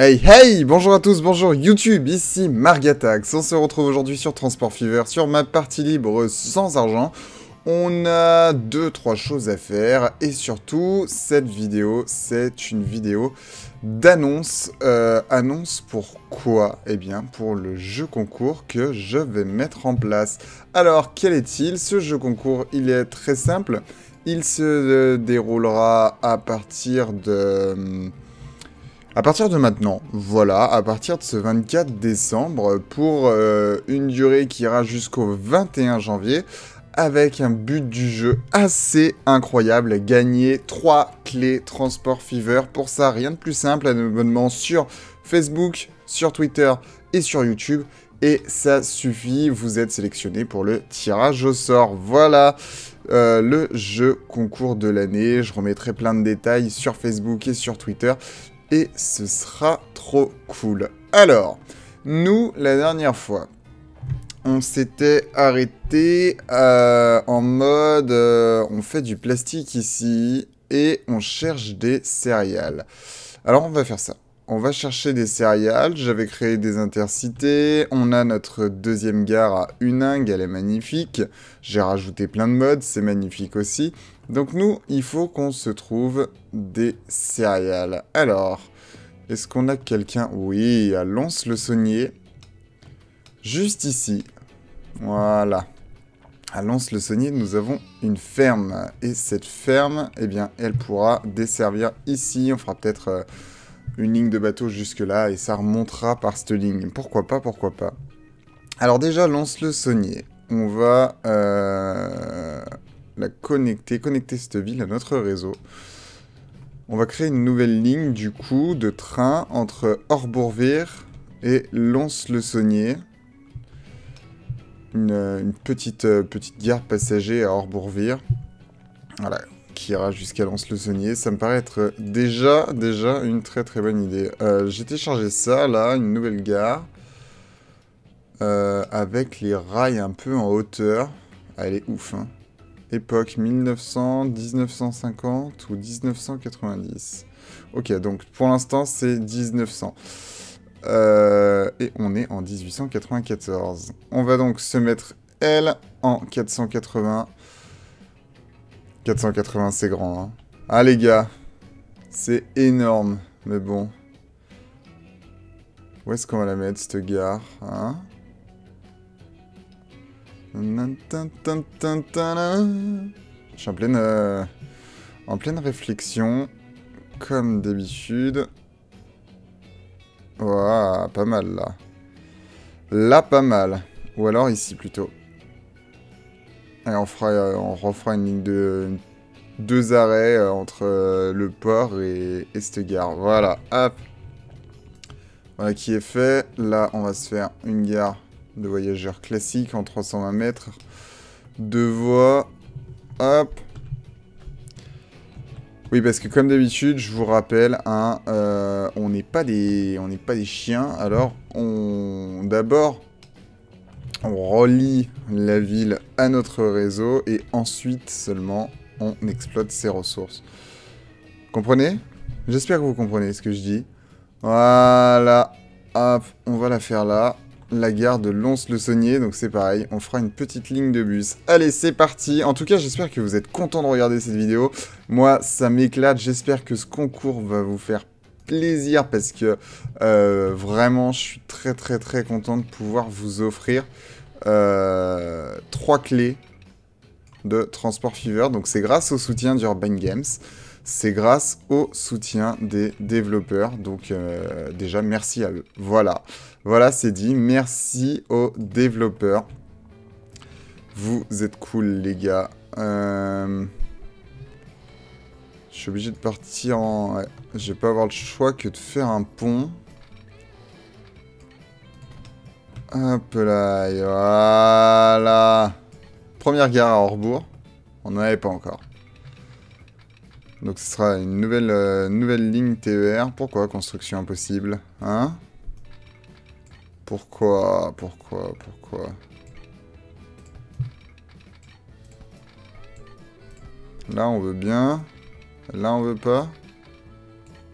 Hey hey, bonjour à tous, bonjour YouTube, ici Margatax. On se retrouve aujourd'hui sur Transport Fever, sur ma partie libre sans argent. On a 2-3 choses à faire et surtout, cette vidéo, c'est une vidéo d'annonce. Annonce pour quoi? Eh bien, pour le jeu concours que je vais mettre en place. Alors, quel est-il? Ce jeu concours, il est très simple. Il se déroulera à partir de... maintenant, voilà, à partir de ce 24 décembre, pour une durée qui ira jusqu'au 21 janvier, avec un but du jeu assez incroyable, gagner 3 clés Transport Fever. Pour ça, rien de plus simple, un abonnement sur Facebook, sur Twitter et sur YouTube, et ça suffit, vous êtes sélectionné pour le tirage au sort. Voilà le jeu concours de l'année, je remettrai plein de détails sur Facebook et sur Twitter. Et ce sera trop cool. Alors, nous, la dernière fois, on s'était arrêté en mode... on fait du plastique ici et on cherche des céréales. Alors, on va faire ça. On va chercher des céréales. J'avais créé des intercités. On a notre deuxième gare à Uning. Elle est magnifique. J'ai rajouté plein de modes. C'est magnifique aussi. Donc nous, il faut qu'on se trouve des céréales. Alors, est-ce qu'on a quelqu'un? Oui, à Lons-le-Saunier. Juste ici. Voilà. À Lons-le-Saunier, nous avons une ferme. Et cette ferme, eh bien, elle pourra desservir ici. On fera peut-être... une ligne de bateau jusque-là, et ça remontera par cette ligne. Pourquoi pas, pourquoi pas. Alors déjà, Lons-le-Saunier. On va la connecter cette ville à notre réseau. On va créer une nouvelle ligne, du coup, de train entre Horbourg-Wihr et Lons-le-Saunier. Une petite gare passager à Horbourg-Wihr. Voilà. Qui ira jusqu'à Lons-le-Saunier, ça me paraît être déjà une très bonne idée. J'ai téléchargé ça, là, une nouvelle gare, avec les rails un peu en hauteur. Ah, elle est ouf, hein. Époque 1900, 1950 ou 1990. Ok, donc pour l'instant, c'est 1900. Et on est en 1894. On va donc se mettre, elle, en 480. 480, c'est grand, hein. Ah, les gars, c'est énorme, mais bon. Où est-ce qu'on va la mettre, cette gare, hein? Je suis en pleine réflexion, comme d'habitude. Ouah, pas mal, là. Là, pas mal. Ou alors ici, plutôt. Et on refera une ligne de deux arrêts entre le port et cette gare. Voilà, hop. Voilà qui est fait. Là, on va se faire une gare de voyageurs classique en 320 mètres. Deux voies. Hop. Oui, parce que comme d'habitude, je vous rappelle, hein, on n'est pas des chiens. Alors, d'abord... on relie la ville à notre réseau et ensuite seulement on exploite ses ressources. Comprenez? J'espère que vous comprenez ce que je dis. Voilà, hop, on va la faire là. La gare de Lons-le-Saunier, donc c'est pareil, on fera une petite ligne de bus. Allez, c'est parti. En tout cas, j'espère que vous êtes contents de regarder cette vidéo. Moi, ça m'éclate, j'espère que ce concours va vous faire plaisir parce que vraiment je suis très content de pouvoir vous offrir 3 clés de Transport Fever. Donc c'est grâce au soutien d'Urban Games, c'est grâce au soutien des développeurs, donc déjà merci à eux. Voilà, c'est dit, merci aux développeurs, vous êtes cool les gars. Je suis obligé de partir en... ouais. Je vais pas avoir le choix que de faire un pont. Hop là, et voilà. Première gare à Horbourg. On n'en avait pas encore. Donc ce sera une nouvelle ligne TER. Pourquoi construction impossible? Hein? Pourquoi? Là on veut bien... là, on veut pas.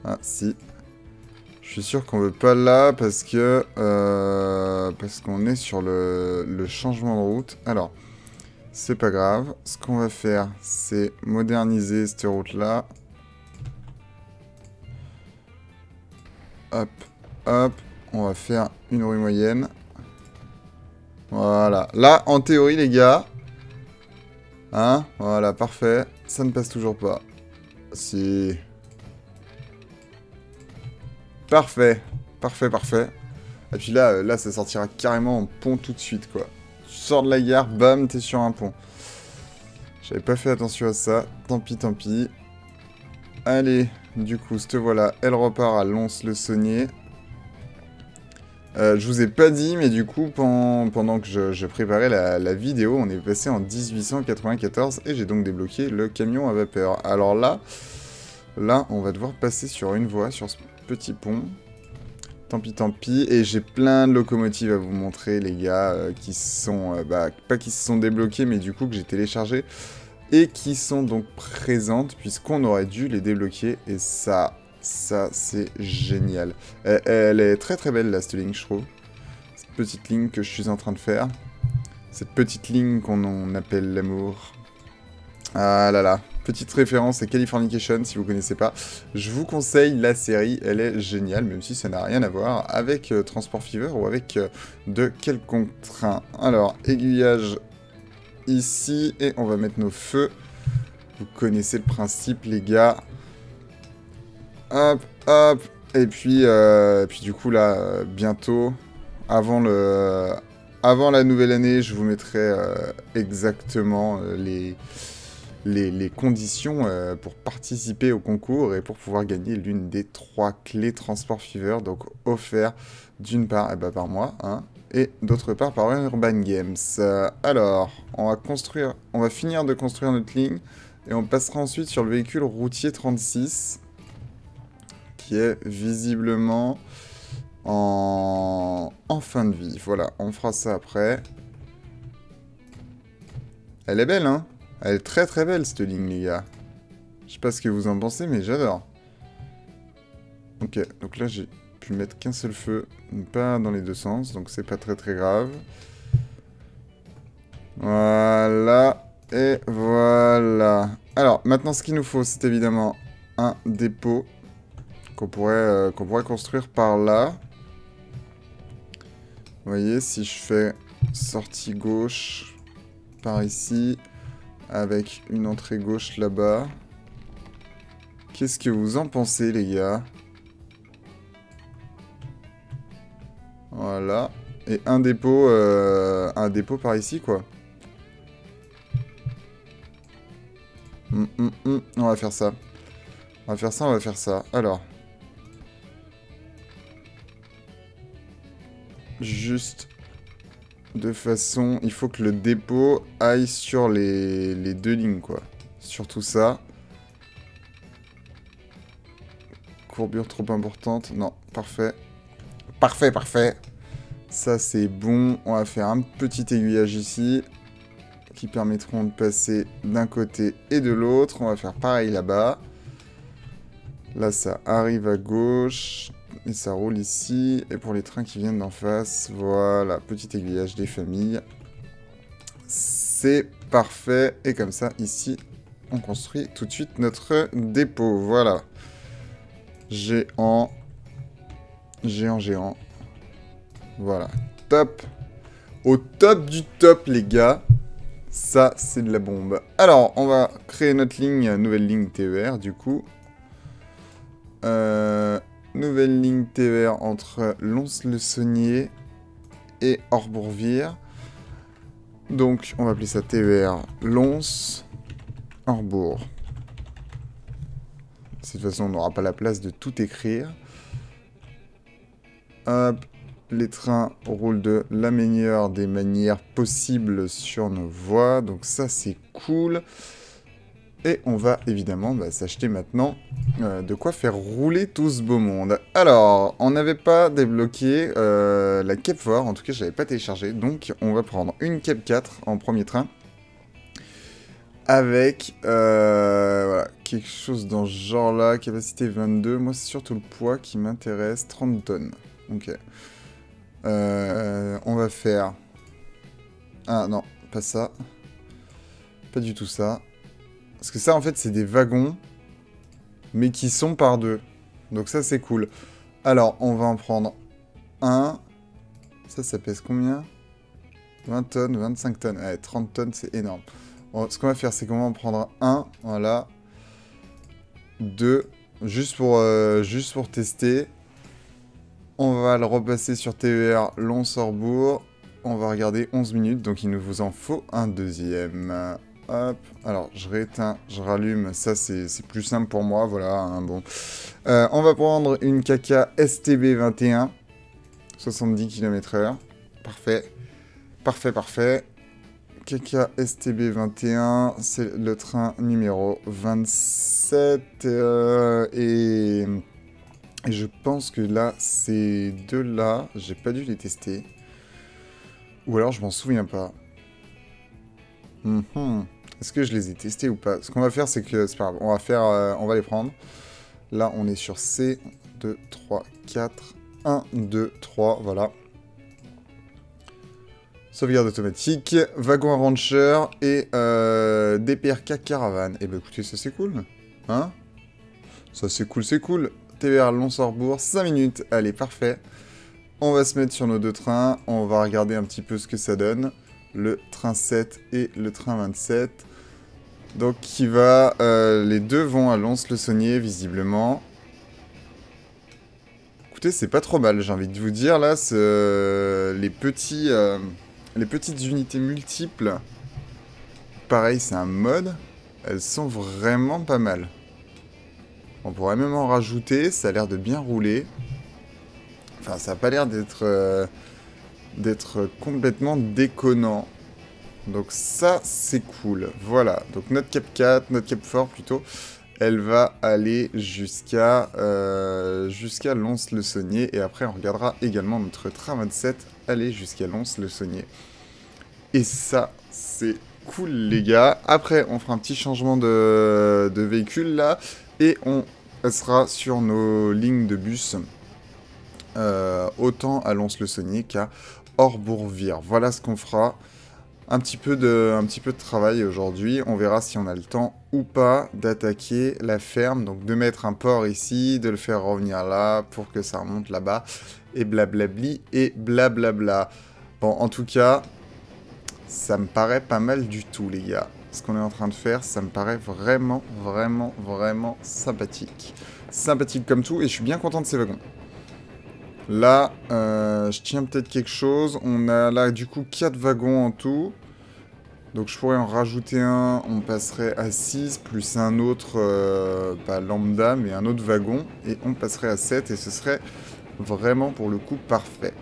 Ah, si. Je suis sûr qu'on veut pas là parce que parce qu'on est sur le changement de route. Alors, c'est pas grave. Ce qu'on va faire, c'est moderniser cette route-là. Hop, hop. On va faire une rue moyenne. Voilà. Là, en théorie, les gars. Hein? Voilà, parfait. Ça ne passe toujours pas. Si... Parfait, parfait, parfait. Et puis là, là, ça sortira carrément en pont tout de suite, quoi. Tu sors de la gare, bam, t'es sur un pont. J'avais pas fait attention à ça. Tant pis, tant pis. Allez, du coup, cette voilà, elle repart à Lons-le-Saunier. Je vous ai pas dit, mais du coup, pendant que je préparais la vidéo, on est passé en 1894 et j'ai donc débloqué le camion à vapeur. Alors là, on va devoir passer sur une voie, sur ce petit pont. Tant pis, tant pis. Et j'ai plein de locomotives à vous montrer, les gars, qui sont... pas qui se sont débloquées, mais du coup que j'ai téléchargées. Et qui sont donc présentes, puisqu'on aurait dû les débloquer. Et ça, c'est génial. Elle est très très belle, là, cette ligne, je trouve. Cette petite ligne que je suis en train de faire. Cette petite ligne qu'on appelle l'amour. Ah là là. Petite référence, c'est Californication, si vous connaissez pas. Je vous conseille la série, elle est géniale, même si ça n'a rien à voir avec Transport Fever ou avec de quelconque train. Alors, aiguillage ici, et on va mettre nos feux. Vous connaissez le principe, les gars. Hop, hop, et puis du coup, là, bientôt, avant la nouvelle année, je vous mettrai exactement les conditions pour participer au concours et pour pouvoir gagner l'une des 3 clés Transport Fever, donc offert d'une part par moi, hein, et d'autre part par Urban Games. Alors, on va finir de construire notre ligne et on passera ensuite sur le véhicule routier 36 qui est visiblement en fin de vie. Voilà, on fera ça après. Elle est belle, hein? Elle est très très belle, cette ligne, les gars. Je sais pas ce que vous en pensez, mais j'adore. Ok, donc là, j'ai pu mettre qu'un seul feu, pas dans les deux sens, donc c'est pas très très grave. Voilà, et voilà. Alors, maintenant, ce qu'il nous faut, c'est évidemment un dépôt qu'on pourrait construire par là. Vous voyez, si je fais sortie gauche par ici... Avec une entrée gauche là-bas. Qu'est-ce que vous en pensez, les gars? Voilà. Et un dépôt par ici, quoi. On va faire ça. On va faire ça, on va faire ça. Alors. Juste... De façon, il faut que le dépôt aille sur les deux lignes, quoi. Sur tout ça. Courbure trop importante. Non, parfait. Parfait, parfait. Ça, c'est bon. On va faire un petit aiguillage ici. Qui permettront de passer d'un côté et de l'autre. On va faire pareil là-bas. Là, ça arrive à gauche. Et ça roule ici. Et pour les trains qui viennent d'en face, voilà, petit aiguillage des familles. C'est parfait. Et comme ça, ici, on construit tout de suite notre dépôt. Voilà. Géant. Géant, géant. Voilà. Top. Au top du top, les gars. Ça, c'est de la bombe. Alors, on va créer notre ligne, nouvelle ligne TER, du coup. Nouvelle ligne TER entre Lons-le-Saunier et Horbourg-Wihr. Donc, on va appeler ça TER Lons-Horbourg. De toute façon, on n'aura pas la place de tout écrire. Hop, les trains roulent de la meilleure des manières possibles sur nos voies. Donc ça, c'est cool. Et on va évidemment s'acheter maintenant de quoi faire rouler tout ce beau monde. Alors, on n'avait pas débloqué la Cape 4, en tout cas je n'avais pas téléchargé. Donc on va prendre une Cape 4 en premier train. avec voilà, quelque chose dans ce genre-là, capacité 22. Moi, c'est surtout le poids qui m'intéresse, 30 tonnes. Ok. On va faire... Ah non, pas ça. Pas du tout ça. Parce que ça, en fait, c'est des wagons, mais qui sont par deux. Donc ça, c'est cool. Alors, on va en prendre un. Ça, ça pèse combien? 20 tonnes, 25 tonnes. Allez, 30 tonnes, c'est énorme. Bon, ce qu'on va faire, c'est qu'on va en prendre un. Voilà. Deux. Juste pour tester. On va le repasser sur TER Lons-Horbourg. On va regarder 11 minutes. Donc, il nous vous en faut un deuxième. Hop. Alors, je rééteins, je rallume. Ça, c'est plus simple pour moi. Voilà, hein, bon. On va prendre une kkStB 21. 70 km/h. Parfait. Parfait, parfait. kkStB 21, c'est le train numéro 27. Et je pense que là, ces deux-là, j'ai pas dû les tester. Ou alors, je m'en souviens pas. Est-ce que je les ai testés ou pas? Ce qu'on va faire, c'est que... C'est pas grave, on va faire... on va les prendre. Là, on est sur C. 2, 3, 4... 1, 2, 3, voilà. Sauvegarde automatique, wagon rancher et DPRK caravane. Eh ben écoutez, ça c'est cool. Hein? Ça c'est cool, c'est cool. TER Lons-Horbourg, 5 minutes. Allez, parfait. On va se mettre sur nos deux trains. On va regarder un petit peu ce que ça donne. Le train 7 et le train 27. Donc, qui va... les deux vont à Lons-le-Saunier, visiblement. Écoutez, c'est pas trop mal, j'ai envie de vous dire, là, les petites unités multiples, pareil, c'est un mode, elles sont vraiment pas mal. On pourrait même en rajouter, ça a l'air de bien rouler. Enfin, ça a pas l'air d'être complètement déconnant. Donc ça, c'est cool. Voilà, donc notre Cap 4, notre Cap 4 plutôt... Elle va aller jusqu'à Lons-le-Saunier. Et après, on regardera également notre train 27 aller jusqu'à Lons-le-Saunier. Et ça, c'est cool, les gars. Après, on fera un petit changement de véhicule, là. Et on passera sur nos lignes de bus. Autant à Lons-le-Saunier qu'à Horbourg-Wihr. Voilà ce qu'on fera. Un petit peu de travail aujourd'hui, on verra si on a le temps ou pas d'attaquer la ferme, donc de mettre un port ici, de le faire revenir là pour que ça remonte là-bas, et blablabli et blablabla. Bon, en tout cas, ça me paraît pas mal du tout, les gars. Ce qu'on est en train de faire, ça me paraît vraiment, vraiment, vraiment sympathique. Sympathique comme tout, et je suis bien content de ces wagons. Là, je tiens peut-être quelque chose. On a là, du coup, 4 wagons en tout. Donc, je pourrais en rajouter un. On passerait à 6, plus un autre, pas lambda, mais un autre wagon. Et on passerait à 7. Et ce serait vraiment, pour le coup, parfait.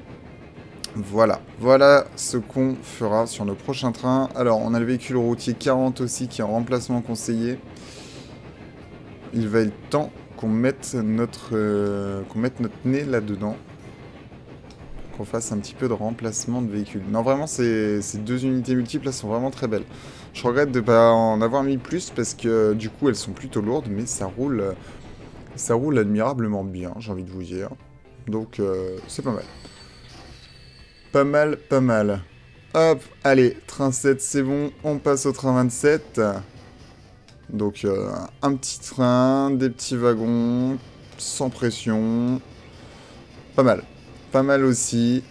Voilà. Voilà ce qu'on fera sur nos prochains trains. Alors, on a le véhicule routier 40 aussi, qui est en remplacement conseillé. Il va être temps qu'on mette notre nez là-dedans. Qu'on fasse un petit peu de remplacement de véhicules. Non, vraiment, ces deux unités multiples, elles sont vraiment très belles. Je regrette de ne pas en avoir mis plus, parce que, du coup, elles sont plutôt lourdes, mais ça roule admirablement bien, j'ai envie de vous dire. Donc, c'est pas mal. Pas mal, pas mal. Hop, allez, train 7, c'est bon, on passe au train 27. Donc, un petit train, des petits wagons, sans pression. Pas mal. Pas mal aussi.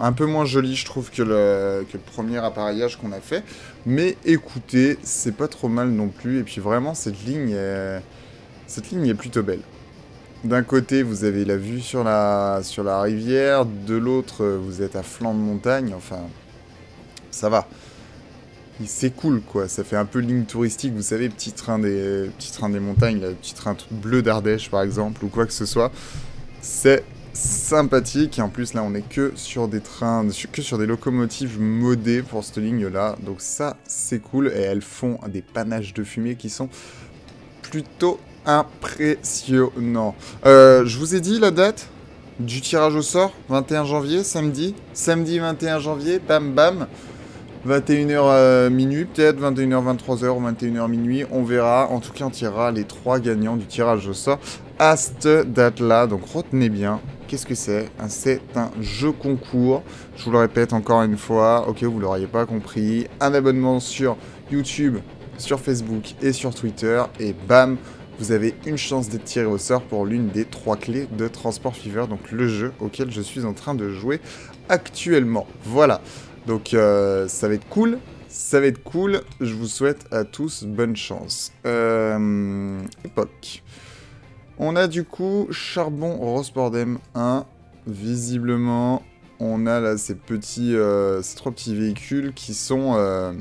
Un peu moins joli, je trouve, que le premier appareillage qu'on a fait. Mais écoutez, c'est pas trop mal non plus. Et puis vraiment, cette ligne est plutôt belle. D'un côté, vous avez la vue sur la rivière. De l'autre, vous êtes à flanc de montagne. Enfin, ça va. C'est cool, quoi. Ça fait un peu ligne touristique, vous savez, petit train des montagnes, là, petit train bleu d'Ardèche, par exemple, ou quoi que ce soit. C'est sympathique. Et en plus, là, on est que sur des trains, que sur des locomotives modées pour cette ligne-là. Donc ça, c'est cool. Et elles font des panaches de fumée qui sont plutôt impressionnants. Je vous ai dit la date du tirage au sort, 21 janvier, samedi. Samedi 21 janvier, bam bam. 21h minuit peut-être, 21h, 23h ou 21h minuit, on verra. En tout cas, on tirera les 3 gagnants du tirage au sort à cette date-là. Donc retenez bien, qu'est-ce que c'est? C'est un jeu concours. Je vous le répète encore une fois, ok, vous ne l'auriez pas compris. Un abonnement sur YouTube, sur Facebook et sur Twitter. Et bam, vous avez une chance d'être tiré au sort pour l'une des 3 clés de Transport Fever. Donc le jeu auquel je suis en train de jouer actuellement. Voilà. Donc ça va être cool, ça va être cool, je vous souhaite à tous bonne chance. Époque. On a du coup Charbon Rospordem 1, visiblement on a là ces petits, ces 3 petits véhicules qui sont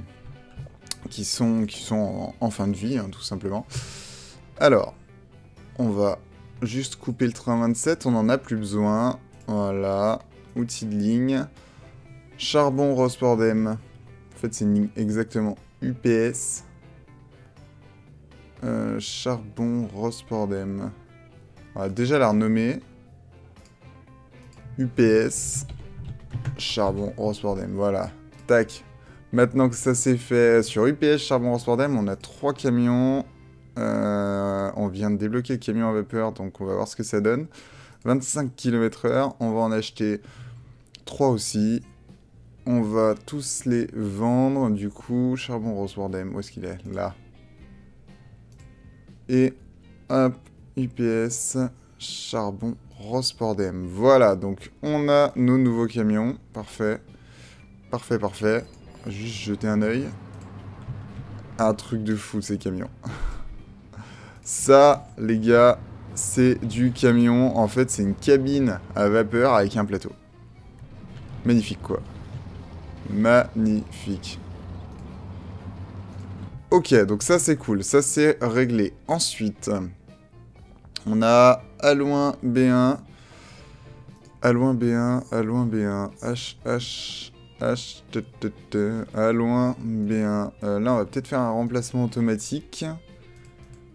en fin de vie, hein, tout simplement. Alors, on va juste couper le train 27, on n'en a plus besoin, voilà, outil de ligne. Charbon Rospordem. En fait, c'est une ligne exactement UPS. Charbon Rospordem. On va déjà la renommer. UPS. Charbon Rospordem. Voilà. Tac. Maintenant que ça s'est fait sur UPS, Charbon Rospordem, on a 3 camions. On vient de débloquer le camion à vapeur, donc on va voir ce que ça donne. 25 km/h. On va en acheter 3 aussi. On va tous les vendre, du coup, Charbon Rospordem, où est-ce qu'il est? Là. Et hop, UPS, Charbon Rospordem. Voilà, donc on a nos nouveaux camions, parfait. Parfait, parfait. Juste jeter un œil. Un truc de fou, ces camions. Ça, les gars, c'est du camion. En fait, c'est une cabine à vapeur avec un plateau. Magnifique, quoi. Magnifique. Ok, donc ça c'est cool, ça c'est réglé. Ensuite, on a Alloin B1. Alloin B1, Alloin B1, Alloin B1. Là, on va peut-être faire un remplacement automatique.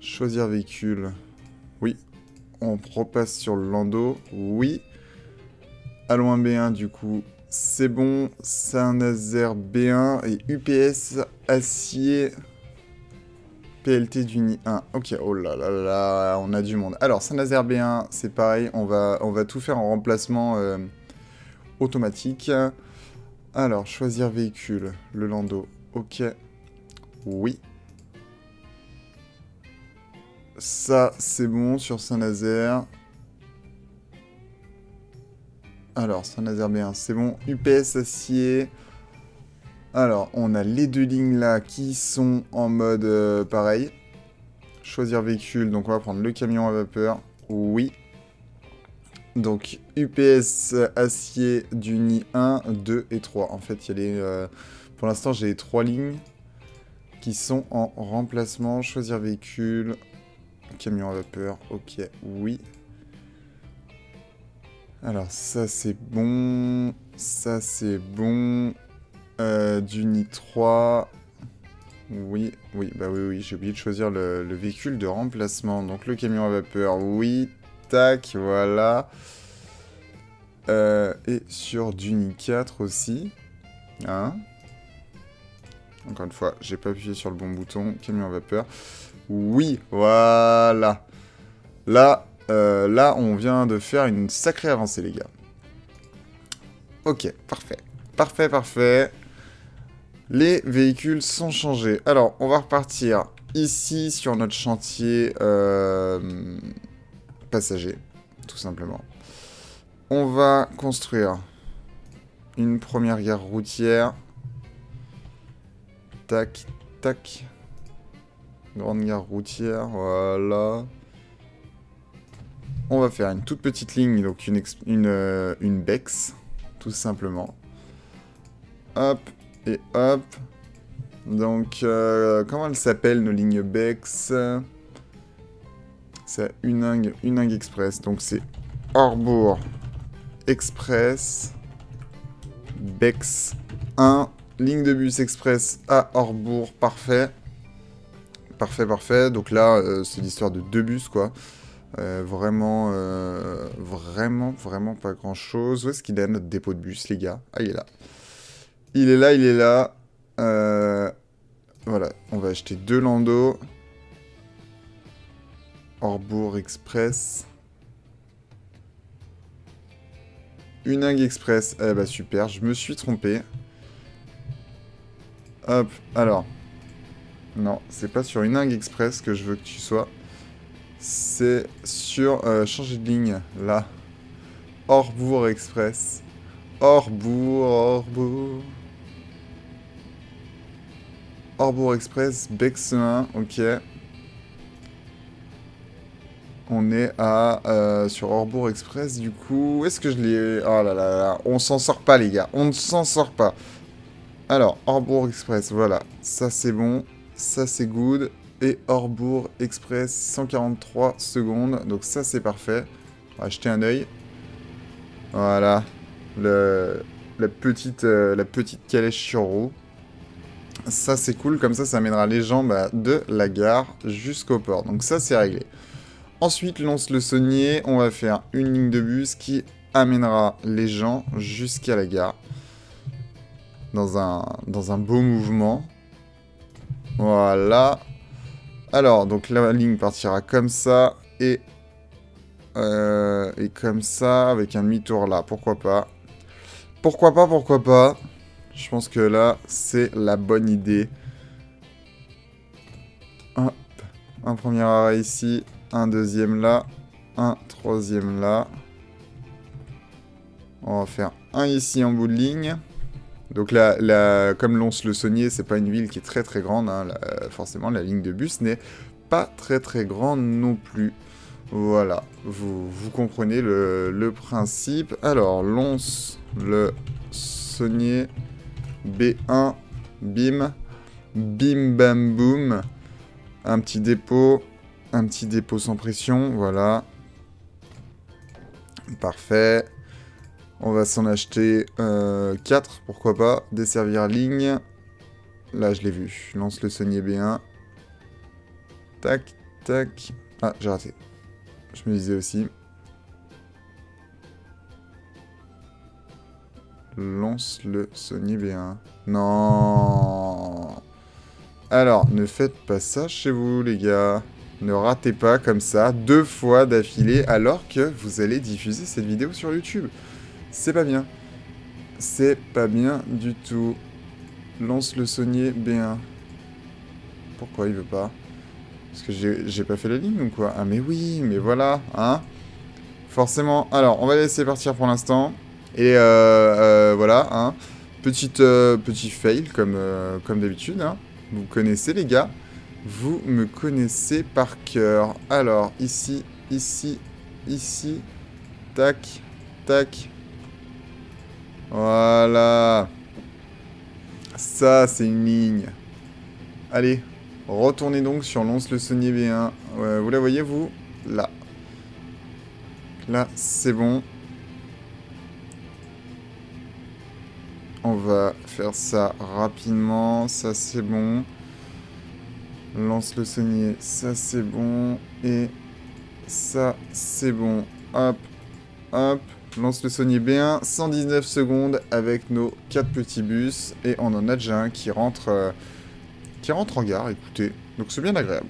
Choisir véhicule. Oui. On repasse sur le landau. Oui. Alloin B1, du coup. C'est bon, Saint-Nazaire B1 et UPS Acier PLT d'Uni 1. Ok, oh là là là, on a du monde. Alors, Saint-Nazaire B1, c'est pareil, on va tout faire en remplacement automatique. Alors, choisir véhicule, le landau, ok, oui. Ça, c'est bon sur Saint-Nazaire. Alors, Saint-Nazaire B1, c'est bon. UPS Acier. Alors, on a les 2 lignes là qui sont en mode pareil. Choisir véhicule. Donc, on va prendre le camion à vapeur. Oui. Donc, UPS Acier du nid 1, 2 et 3. En fait, il y a les... pour l'instant, j'ai les 3 lignes qui sont en remplacement. Choisir véhicule. Camion à vapeur. Ok, oui. Alors, ça, c'est bon. Ça, c'est bon. D'Uni 3. Oui, oui, bah oui, oui. J'ai oublié de choisir le véhicule de remplacement. Donc, le camion à vapeur. Oui, tac, voilà. Et sur d'Uni 4 aussi. Hein? Encore une fois, j'ai pas appuyé sur le bon bouton. Camion à vapeur. Oui, voilà. Là... là, on vient de faire une sacrée avancée, les gars. Ok, parfait. Parfait, parfait. Les véhicules sont changés. Alors, on va repartir ici sur notre chantier passager, tout simplement. On va construire une première gare routière. Tac, tac. Grande gare routière, voilà. On va faire une toute petite ligne, donc une bex, tout simplement. Hop, et hop. Donc, comment elles s'appellent, nos lignes bex? C'est Uning Express, donc c'est Horbourg Express, bex 1, ligne de bus express à Horbourg, parfait. Parfait, parfait, donc là, c'est l'histoire de 2 bus, quoi. Vraiment, vraiment pas grand chose. Où est-ce qu'il est notre dépôt de bus, les gars? Ah, il est là. Il est là, il est là. Voilà, on va acheter deux landaux. Horbourg Express. Uning Express. Eh bah super, je me suis trompé. Hop, alors. Non, c'est pas sur Uning Express que je veux que tu sois. C'est sur... changer de ligne, là. Horbourg Express. Horbourg. Horbourg Express, Bexein, ok. On est à... sur Horbourg Express, du coup... Où est-ce que je l'ai... Oh là là là, on s'en sort pas, les gars. On ne s'en sort pas. Alors, Horbourg Express, voilà. Ça, c'est bon. Ça, c'est good. Et Horbourg Express, 143 secondes. Donc ça, c'est parfait. On va jeter un œil. Voilà. La petite calèche sur roue. Ça, c'est cool. Comme ça, ça mènera les gens de la gare jusqu'au port. Donc ça, c'est réglé. Ensuite, Lons-le-Saunier, on va faire une ligne de bus qui amènera les gens jusqu'à la gare. Dans un beau mouvement. Voilà. Alors, donc la ligne partira comme ça et comme ça, avec un demi-tour là. Pourquoi pas? Pourquoi pas? Pourquoi pas? Je pense que là, c'est la bonne idée. Hop. Un premier arrêt ici. Un deuxième là, un troisième là. On va faire un ici en bout de ligne. Donc là, comme Lons-le-Saunier, c'est pas une ville qui est très très grande. Hein, là, forcément, la ligne de bus n'est pas très très grande non plus. Voilà, vous comprenez le principe. Alors, Lons-le-Saunier, B1, bim, bim bam boum. Un petit dépôt. Un petit dépôt sans pression, voilà. Parfait. On va s'en acheter 4, pourquoi pas. Desservir ligne. Là, je l'ai vu. Lons-le-Saunier B1. Tac, tac. Ah, j'ai raté. Je me disais aussi. Lons-le-Saunier B1. Non. Alors, ne faites pas ça chez vous, les gars. Ne ratez pas comme ça 2 fois d'affilée alors que vous allez diffuser cette vidéo sur YouTube. C'est pas bien. C'est pas bien du tout. Lons-le-Saunier B1. Pourquoi il veut pas? Parce que j'ai pas fait la ligne ou quoi? Ah mais oui, mais voilà, hein. Forcément. Alors, on va laisser partir pour l'instant. Et voilà, hein. Petit fail comme d'habitude, hein. Vous connaissez les gars. Vous me connaissez par cœur. Alors, ici, ici, ici. Tac, tac. Voilà. Ça, c'est une ligne. Allez, retournez donc sur Lons-le-Saunier B1. Vous la voyez, vous? Là. Là, c'est bon. On va faire ça rapidement. Ça, c'est bon. Lons-le-Saunier, ça c'est bon, et ça c'est bon, hop, hop, Lons-le-Saunier B1, 119 secondes avec nos 4 petits bus, et on en a déjà un qui rentre en gare, écoutez, donc c'est bien agréable,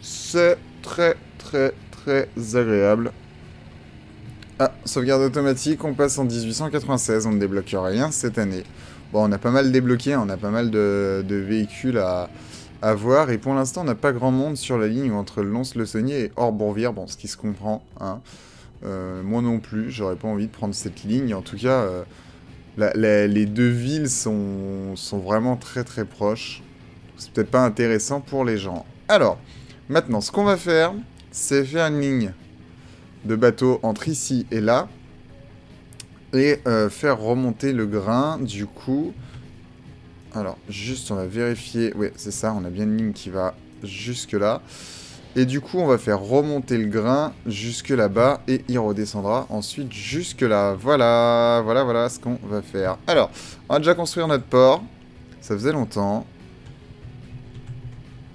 c'est très très très agréable. Ah, sauvegarde automatique, on passe en 1896, on ne débloque rien cette année. Bon, on a pas mal débloqué, on a pas mal de véhicules à voir, et pour l'instant on n'a pas grand monde sur la ligne entre Lons-le-Saunier et Horbourg-Wihr, bon ce qui se comprend, hein. Moi non plus, j'aurais pas envie de prendre cette ligne, en tout cas les deux villes sont vraiment très très proches, c'est peut-être pas intéressant pour les gens. Alors, maintenant ce qu'on va faire, c'est faire une ligne de bateau entre ici et là, et faire remonter le grain du coup. Alors, juste, on va vérifier... Ouais, c'est ça, on a bien une ligne qui va jusque-là. Et du coup, on va faire remonter le grain jusque là-bas. Et il redescendra ensuite jusque-là. Voilà, voilà, voilà ce qu'on va faire. Alors, on va déjà construire notre port. Ça faisait longtemps.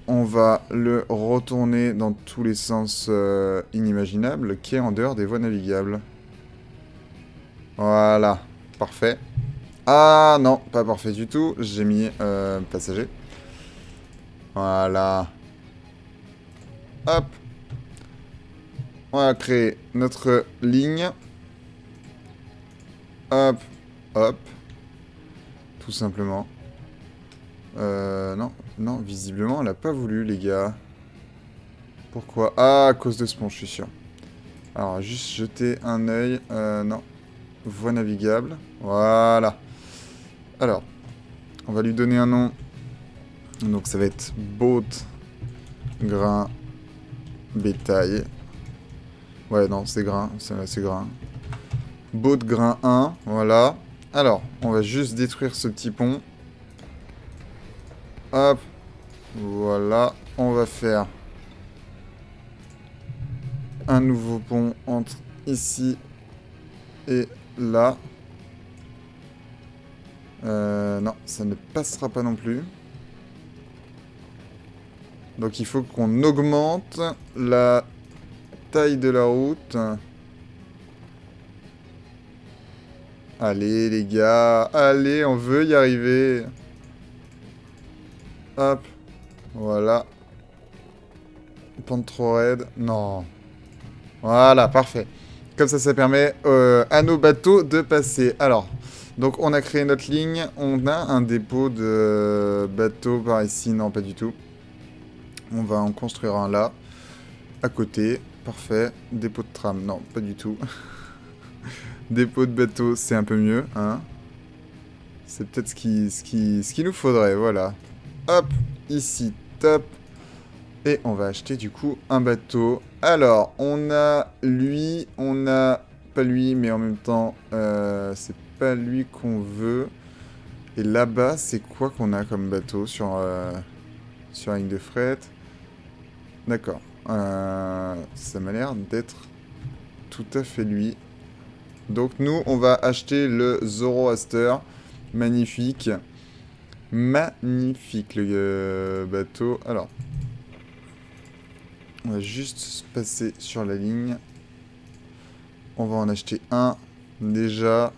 On va le retourner dans tous les sens inimaginables, qui est en dehors des voies navigables. Voilà, parfait. Ah non, pas parfait du tout. J'ai mis passager. Voilà. Hop. On va créer notre ligne. Hop, hop. Tout simplement. Non, non, visiblement, elle n'a pas voulu, les gars. Pourquoi? Ah, à cause de ce pont, je suis sûr. Alors, juste jeter un œil. Non. Voie navigable. Voilà. Alors, on va lui donner un nom. Donc, ça va être boat, grain, bétail. Ouais, non, c'est grain. C'est grain. Boat, grain 1. Voilà. Alors, on va juste détruire ce petit pont. Hop. Voilà. On va faire un nouveau pont entre ici et là. Non, ça ne passera pas non plus. Donc il faut qu'on augmente la taille de la route. Allez les gars, allez, on veut y arriver. Hop, voilà. Pente trop raide, non. Voilà, parfait. Comme ça, ça permet à nos bateaux de passer. Alors, donc on a créé notre ligne. On a un dépôt de bateaux par ici. Non, pas du tout. On va en construire un là. À côté. Parfait. Dépôt de tram. Non, pas du tout. Dépôt de bateaux, c'est un peu mieux. Hein, c'est peut-être ce qui nous faudrait. Voilà. Hop. Ici. Top. Et on va acheter du coup un bateau. Alors, on a lui, on a pas lui, mais en même temps, c'est pas lui qu'on veut. Et là-bas, c'est quoi qu'on a comme bateau sur sur la ligne de fret? D'accord. Ça m'a l'air d'être tout à fait lui. Donc nous, on va acheter le Zoroaster. Magnifique. Magnifique le bateau. Alors... on va juste se passer sur la ligne. On va en acheter un. Déjà.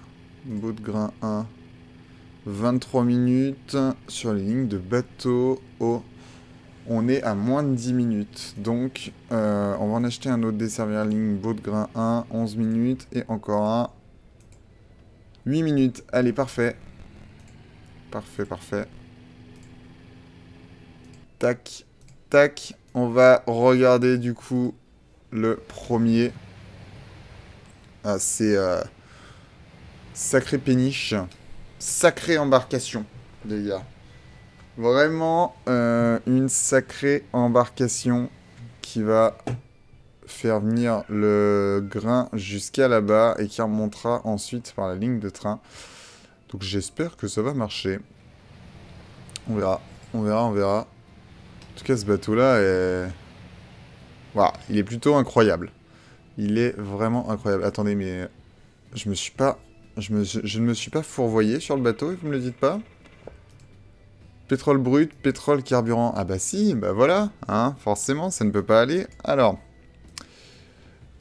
Bout de grain 1. 23 minutes. Sur les lignes de bateau. Oh. On est à moins de 10 minutes. Donc, on va en acheter un autre. Desservir la ligne. Bout de grain 1. 11 minutes. Et encore un. 8 minutes. Allez, parfait. Parfait, parfait. Tac. Tac. On va regarder du coup le premier. Ah, c'est sacré péniche. Sacrée embarcation, les gars. Vraiment une sacrée embarcation qui va faire venir le grain jusqu'à là-bas et qui remontera ensuite par la ligne de train. Donc j'espère que ça va marcher. On verra, on verra, on verra. En tout cas, ce bateau-là est... voilà, il est plutôt incroyable. Il est vraiment incroyable. Attendez, mais... Je ne me suis pas fourvoyé sur le bateau, vous me le dites pas? Pétrole brut, pétrole, carburant... ah bah si, bah voilà, hein, forcément, ça ne peut pas aller. Alors...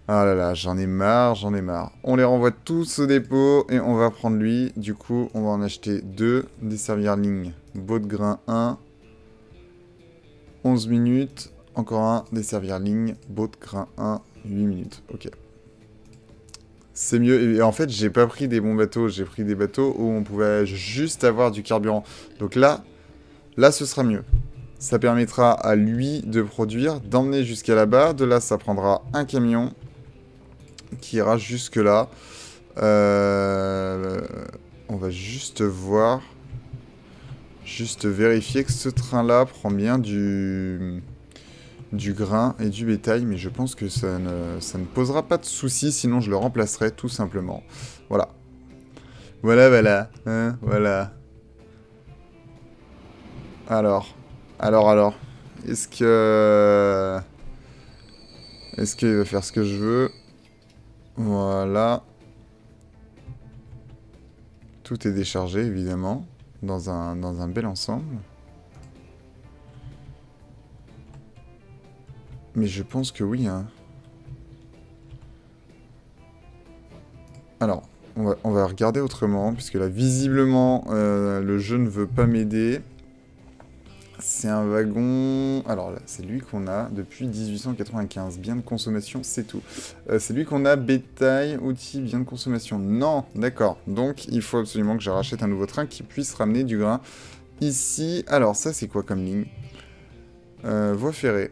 ah là là, j'en ai marre, j'en ai marre. On les renvoie tous au dépôt et on va prendre lui. Du coup, on va en acheter deux. Desservir ligne. Beau de grain 1. 11 minutes, encore un, desservir ligne, boat grain 1, 8 minutes, ok. C'est mieux, et en fait j'ai pas pris des bons bateaux, j'ai pris des bateaux où on pouvait juste avoir du carburant. Donc là, là ce sera mieux. Ça permettra à lui de produire, d'emmener jusqu'à là-bas, de là ça prendra un camion qui ira jusque là. On va juste voir... juste vérifier que ce train-là prend bien du grain et du bétail, mais je pense que ça ne posera pas de soucis, sinon je le remplacerai tout simplement. Voilà. Voilà, voilà. Hein, voilà. Alors. Est-ce qu'il va faire ce que je veux? Voilà. Tout est déchargé, évidemment. Dans un bel ensemble. Mais je pense que oui. Hein. Alors, On va regarder autrement, puisque là, visiblement, le jeu ne veut pas m'aider. C'est un wagon... Alors là, c'est lui qu'on a depuis 1895. Bien de consommation, c'est tout. C'est lui qu'on a bétail, outils, bien de consommation. Non, d'accord. Donc, il faut absolument que je rachète un nouveau train qui puisse ramener du grain ici. Alors, ça, c'est quoi comme ligne? Voie ferrée.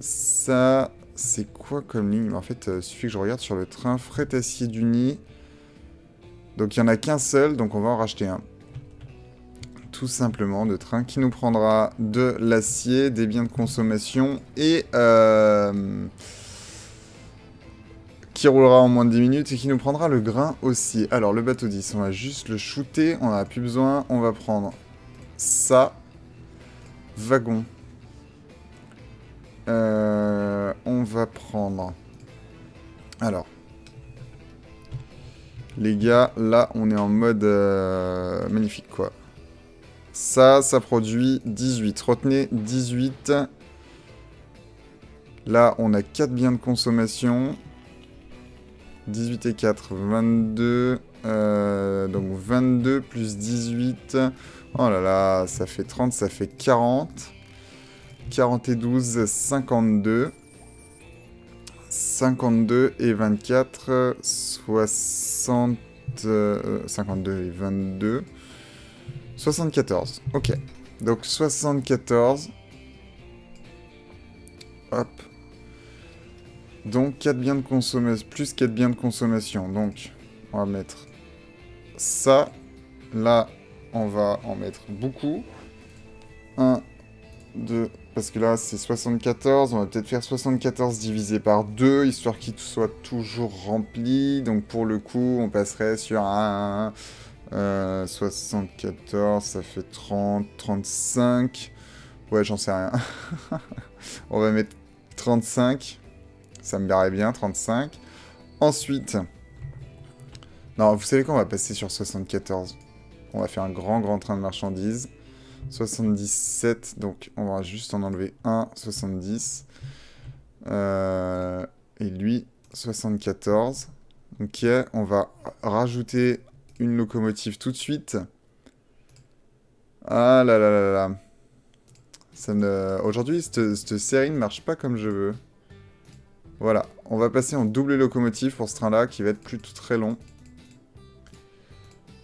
Ça, c'est quoi comme ligne? En fait, il suffit que je regarde sur le train fret acier du nid. Donc, il n'y en a qu'un seul, donc on va en racheter un. Tout simplement, de train qui nous prendra de l'acier, des biens de consommation et qui roulera en moins de 10 minutes et qui nous prendra le grain aussi. Alors le bateau 10, on va juste le shooter, on n'en a plus besoin, on va prendre ça, wagon. On va prendre... Alors... Les gars, là on est en mode magnifique quoi. Ça, ça produit 18. Retenez, 18. Là, on a 4 biens de consommation. 18 et 4, 22. Donc 22 plus 18. Oh là là, ça fait 30, ça fait 40. 40 et 12, 52. 52 et 24, 60... 52 et 22. 74, ok. Donc 74. Hop. Donc 4 biens de consommation, plus 4 biens de consommation. Donc on va mettre ça. Là, on va en mettre beaucoup. 1, 2, parce que là c'est 74. On va peut-être faire 74 divisé par 2, histoire qu'il soit toujours rempli. Donc pour le coup, on passerait sur un... 74, ça fait 30, 35. Ouais, j'en sais rien. On va mettre 35. Ça me verrait bien, 35. Ensuite... Non, vous savez quoi, on va passer sur 74. On va faire un grand train de marchandises. 77, donc on va juste en enlever un, 70. Et lui, 74. Ok, on va rajouter... une locomotive tout de suite. Ah là là là là. Ça ne... Aujourd'hui, cette série ne marche pas comme je veux. Voilà. On va passer en double locomotive pour ce train-là qui va être plutôt très long.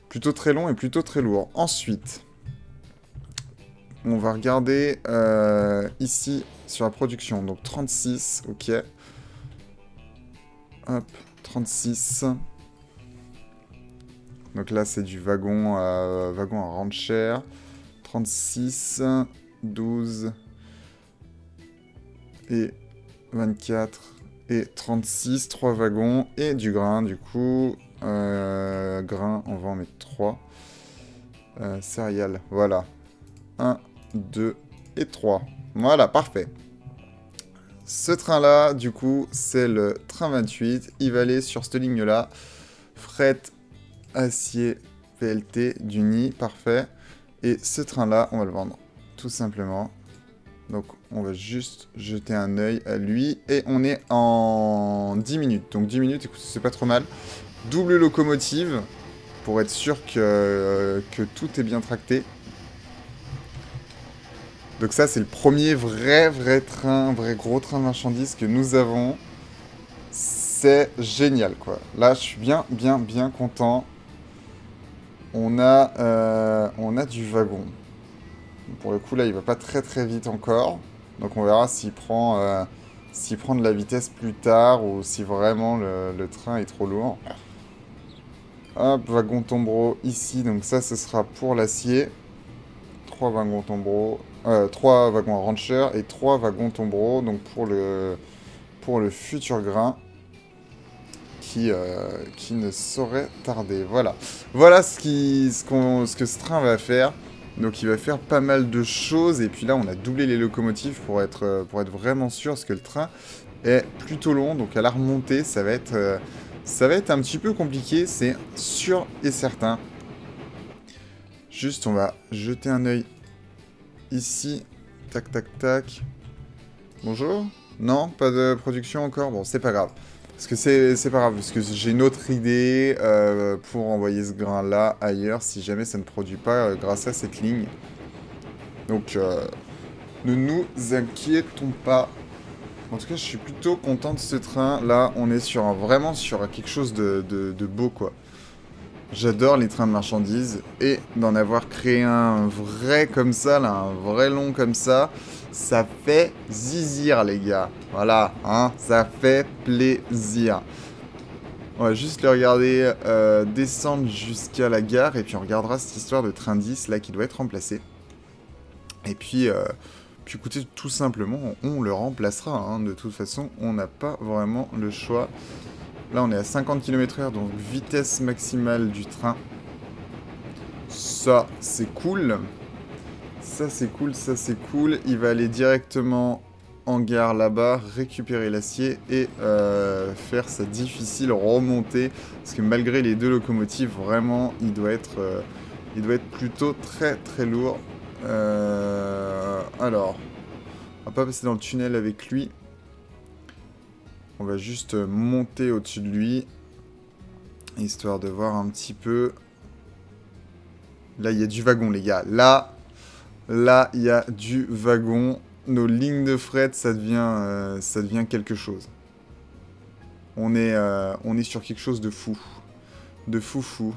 Plutôt très long et plutôt très lourd. Ensuite, on va regarder ici sur la production. Donc 36, ok. Hop, 36... Donc là, c'est du wagon à rancher. 36, 12, et 24, et 36, 3 wagons, et du grain, du coup. Grain, on va en mettre 3. Céréales, voilà. 1, 2, et 3. Voilà, parfait. Ce train-là, du coup, c'est le train 28. Il va aller sur cette ligne-là. Fret... acier PLT du nid, parfait. Et ce train-là, on va le vendre, tout simplement. Donc, on va juste jeter un œil à lui. Et on est en 10 minutes. Donc, 10 minutes, écoutez, c'est pas trop mal. Double locomotive, pour être sûr que tout est bien tracté. Donc ça, c'est le premier vrai train, vrai gros train de marchandises que nous avons. C'est génial, quoi. Là, je suis bien content. On a du wagon. Pour le coup, là, il va pas très vite encore. Donc, on verra s'il prend de la vitesse plus tard ou si vraiment le train est trop lourd. Hop, wagon tombereau ici. Donc ça, ce sera pour l'acier. 3 wagons tombereau. 3 wagons rancher et 3 wagons tombereau. Donc, pour le futur grain. Qui ne saurait tarder. Voilà. Voilà ce que ce train va faire. Donc il va faire pas mal de choses. Et puis là on a doublé les locomotives pour être vraiment sûr. Parce que le train est plutôt long. Donc à la remontée ça va être un petit peu compliqué. C'est sûr et certain. Juste on va jeter un œil ici. Tac tac tac. Bonjour. Non, pas de production encore. Bon, c'est pas grave. Parce que c'est pas grave, parce que j'ai une autre idée pour envoyer ce grain-là ailleurs si jamais ça ne produit pas grâce à cette ligne. Donc ne nous inquiétons pas. En tout cas, je suis plutôt content de ce train. Là, on est sur vraiment sur quelque chose de beau, quoi. J'adore les trains de marchandises et d'en avoir créé un vrai comme ça, là, un vrai long comme ça, ça fait zizir, les gars. Voilà, hein, ça fait plaisir. On va juste le regarder descendre jusqu'à la gare et puis on regardera cette histoire de train 10 là qui doit être remplacé. Et puis, écoutez, tout simplement, on le remplacera. Hein. De toute façon, on n'a pas vraiment le choix. Là, on est à 50 km/h, donc vitesse maximale du train. Ça, c'est cool. Ça, c'est cool, ça, c'est cool. Il va aller directement en gare là-bas, récupérer l'acier et faire sa difficile remontée. Parce que malgré les deux locomotives, vraiment, il doit être plutôt très, très lourd. Alors, on va pas passer dans le tunnel avec lui. On va juste monter au-dessus de lui, histoire de voir un petit peu. Là, il y a du wagon, les gars. Là, il y a du wagon. Nos lignes de fret, ça devient quelque chose. On est sur quelque chose de fou. De foufou.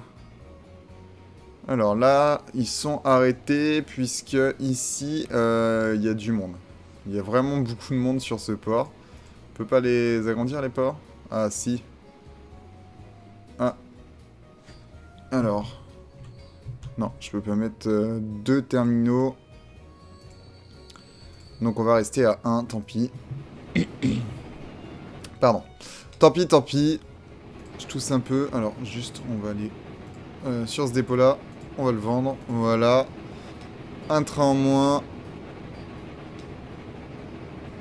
Alors là, ils sont arrêtés, puisque ici, il y a du monde. Il y a vraiment beaucoup de monde sur ce port. On peut pas les agrandir, les ports? Ah, si. Ah. Alors. Non, je peux pas mettre deux terminaux. Donc on va rester à 1, tant pis. Pardon. Tant pis, tant pis. Je tousse un peu. Alors, juste, on va aller sur ce dépôt-là. On va le vendre. Voilà. Un train en moins.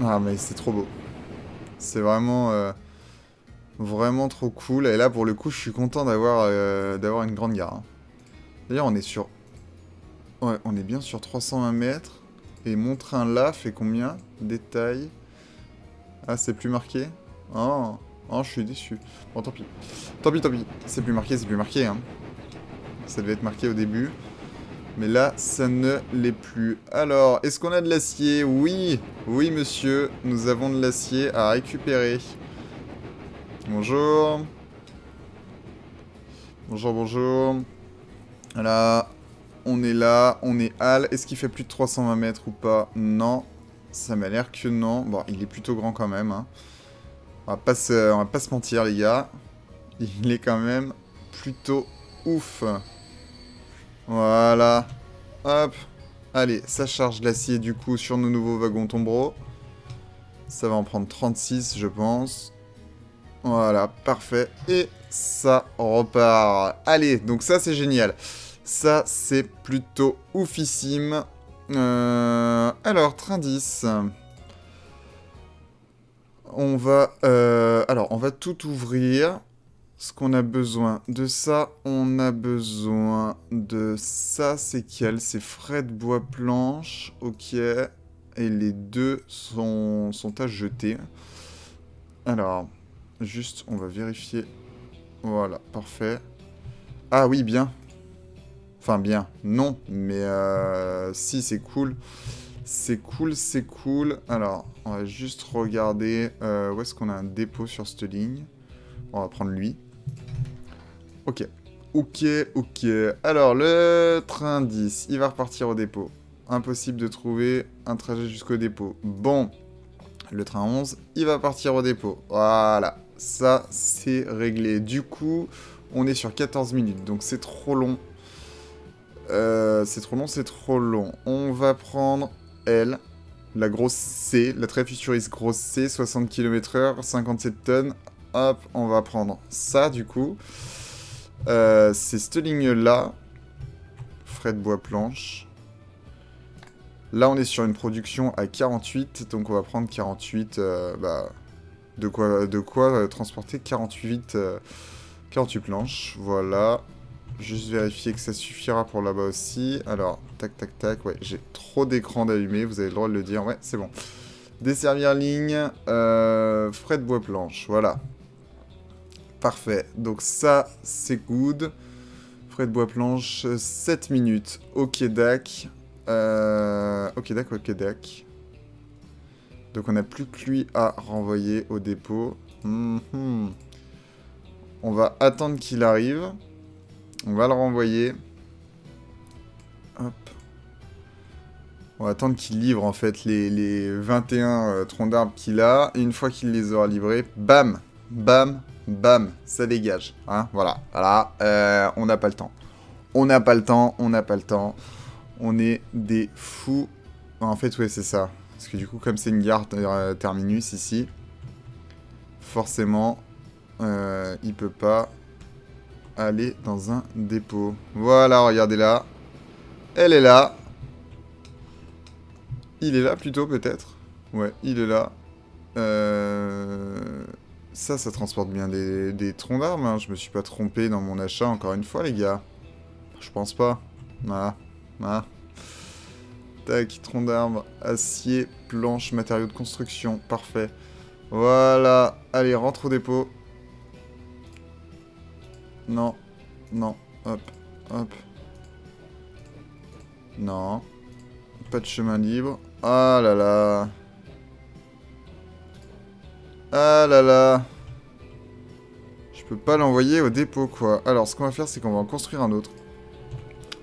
Ah, mais c'est trop beau. C'est vraiment, vraiment trop cool. Et là, pour le coup, je suis content d'avoir une grande gare. Hein. D'ailleurs, on est sur... Ouais, on est bien sur 320 mètres. Et mon train là fait combien? Détail. Ah, c'est plus marqué. Oh. Oh, je suis déçu. Bon, tant pis. Tant pis, tant pis. C'est plus marqué, c'est plus marqué. Hein. Ça devait être marqué au début. Mais là, ça ne l'est plus. Alors, est-ce qu'on a de l'acier? Oui. Oui, monsieur. Nous avons de l'acier à récupérer. Bonjour. Bonjour, bonjour. Voilà. On est là. On est hall. Est-ce qu'il fait plus de 320 mètres ou pas? Non. Ça m'a l'air que non. Bon, il est plutôt grand quand même. Hein. On va pas se mentir, les gars. Il est quand même plutôt ouf. Voilà. Hop. Allez, ça charge l'acier du coup sur nos nouveaux wagons tombereaux. Ça va en prendre 36, je pense. Voilà, parfait. Et ça repart. Allez, donc ça, c'est génial. Ça, c'est plutôt oufissime. Alors, train 10. On va... alors, on va tout ouvrir. Ce qu'on a besoin de ça, on a besoin de ça, c'est quel? C'est frais de bois planche, ok. Et les deux sont à jeter. Alors, juste, on va vérifier. Voilà, parfait. Ah oui, bien. Enfin, bien, non, mais si, c'est cool. C'est cool, c'est cool. Alors, on va juste regarder où est-ce qu'on a un dépôt sur cette ligne. On va prendre lui. Ok. Ok, ok. Alors, le train 10, il va repartir au dépôt. Impossible de trouver un trajet jusqu'au dépôt. Bon. Le train 11, il va partir au dépôt. Voilà. Ça, c'est réglé. Du coup, on est sur 14 minutes. Donc, c'est trop long. C'est trop long, c'est trop long. On va prendre L. La grosse C. La très futuriste grosse C. 60 km/h, 57 tonnes. Hop, on va prendre ça, du coup. C'est cette ligne-là. Frais de bois planche. Là, on est sur une production à 48. Donc, on va prendre 48. Bah, de quoi transporter 48 planches. Voilà. Juste vérifier que ça suffira pour là-bas aussi. Alors, tac, tac, tac. Ouais, j'ai trop d'écran d'allumer. Vous avez le droit de le dire. Ouais, c'est bon. Desservir ligne. Frais de bois planche. Voilà. Parfait. Donc ça, c'est good. Frais de bois planche, 7 minutes. Ok, dac. Ok, dac. Donc on n'a plus que lui à renvoyer au dépôt. On va attendre qu'il arrive. On va le renvoyer. Hop. On va attendre qu'il livre en fait les 21 troncs d'arbres qu'il a. Et une fois qu'il les aura livrés, bam, bam, bam, ça dégage. Hein, voilà, voilà. On n'a pas le temps. On est des fous. En fait, ouais, c'est ça. Parce que du coup, comme c'est une gare terminus ici, forcément, il peut pas aller dans un dépôt. Voilà, regardez là. Elle est là. Il est là plutôt peut-être. Ouais, il est là. Ça, ça transporte bien des troncs d'armes. Hein. Je me suis pas trompé dans mon achat encore une fois, les gars. Je pense pas. Voilà. Voilà. Tac, troncs d'armes, acier, planches, matériaux de construction. Parfait. Voilà. Allez, rentre au dépôt. Non. Non. Hop. Hop. Non. Pas de chemin libre. Ah là là. Ah là là. Je peux pas l'envoyer au dépôt, quoi. Alors, ce qu'on va faire, c'est qu'on va en construire un autre.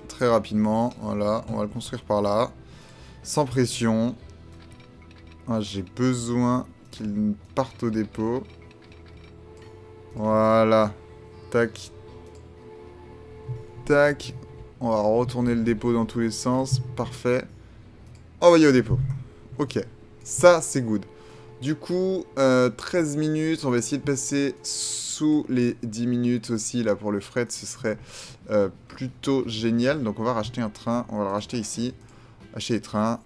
Très rapidement. Voilà. On va le construire par là. Sans pression. Ah, j'ai besoin qu'il parte au dépôt. Voilà. Tac. Tac. On va retourner le dépôt dans tous les sens. Parfait. Envoyé au dépôt. Ok. Ça, c'est good. Du coup, 13 minutes. On va essayer de passer sous les 10 minutes aussi. Là, pour le fret, ce serait plutôt génial. Donc, on va racheter un train. On va le racheter ici. Acheter les trains.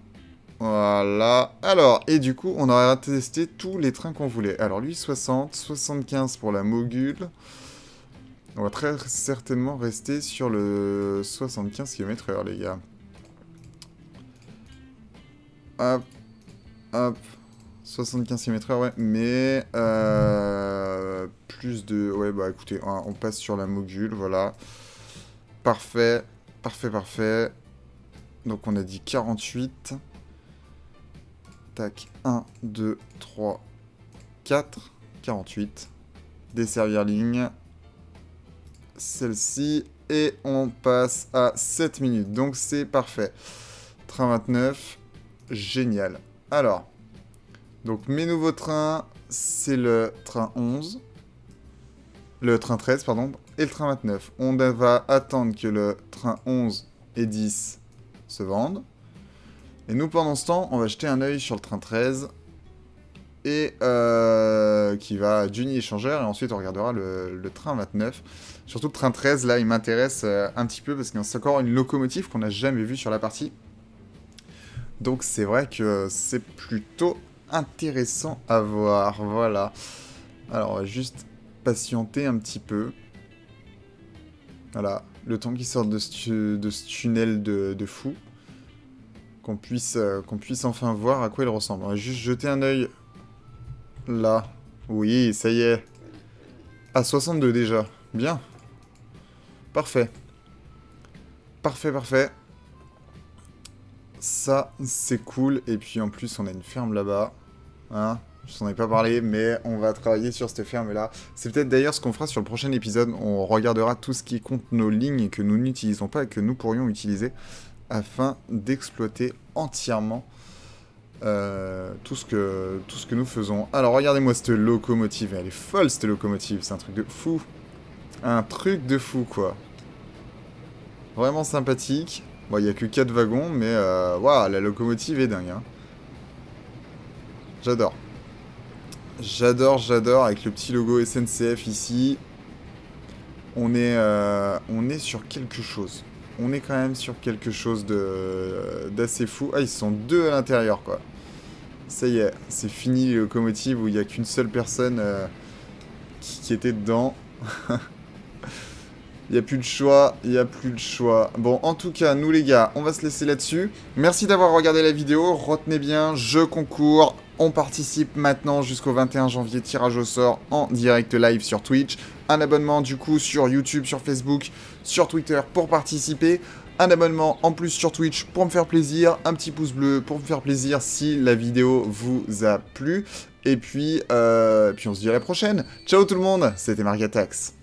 Voilà. Alors, et du coup, on aura testé tous les trains qu'on voulait. Alors, lui, 60. 75 pour la mogule. On va très certainement rester sur le 75 km/h, les gars. Hop, hop, 75 km/h, ouais, mais plus de... Ouais, bah écoutez, on passe sur la mogule, voilà. Parfait, parfait, parfait. Donc on a dit 48. Tac, 1, 2, 3, 4, 48. Desservir ligne. Celle-ci, et on passe à 7 minutes, donc c'est parfait. Train 29, génial. Alors, donc mes nouveaux trains, c'est le train 11, le train 13, pardon, et le train 29. On va attendre que le train 11 et 10 se vendent. Et nous, pendant ce temps, on va jeter un œil sur le train 13, et qui va à Duny Échangeur, et ensuite on regardera le train 29. Surtout le train 13, là, il m'intéresse un petit peu, parce que c'est encore une locomotive qu'on n'a jamais vue sur la partie. Donc c'est vrai que c'est plutôt intéressant à voir, voilà. Alors on va juste patienter un petit peu. Voilà, le temps qu'il sorte de ce tunnel de fou. Qu'on puisse enfin voir à quoi il ressemble. On va juste jeter un œil... Là. Oui, ça y est. À 62 déjà. Bien. Parfait. Parfait, parfait. Ça, c'est cool. Et puis, en plus, on a une ferme là-bas. Hein ? Je t'en ai pas parlé, mais on va travailler sur cette ferme-là. C'est peut-être d'ailleurs ce qu'on fera sur le prochain épisode. On regardera tout ce qui compte nos lignes que nous n'utilisons pas et que nous pourrions utiliser afin d'exploiter entièrement... tout ce que nous faisons. Alors regardez-moi cette locomotive, elle est folle cette locomotive, c'est un truc de fou. Un truc de fou quoi. Vraiment sympathique. Bon, il n'y a que 4 wagons, mais waouh, la locomotive est dingue. Hein. J'adore. J'adore, j'adore, avec le petit logo SNCF ici. On est sur quelque chose. On est quand même sur quelque chose d'assez fou. Ah, ils sont deux à l'intérieur, quoi. Ça y est, c'est fini les locomotives où il n'y a qu'une seule personne qui était dedans. Il n'y a plus de choix, il n'y a plus de choix. Bon, en tout cas, nous les gars, on va se laisser là-dessus. Merci d'avoir regardé la vidéo. Retenez bien, je concours On participe maintenant jusqu'au 21 janvier, tirage au sort en direct live sur Twitch. Un abonnement du coup sur YouTube, sur Facebook, sur Twitter pour participer. Un abonnement en plus sur Twitch pour me faire plaisir, un petit pouce bleu pour me faire plaisir si la vidéo vous a plu. Et puis on se dit à la prochaine. Ciao tout le monde, c'était Margatax.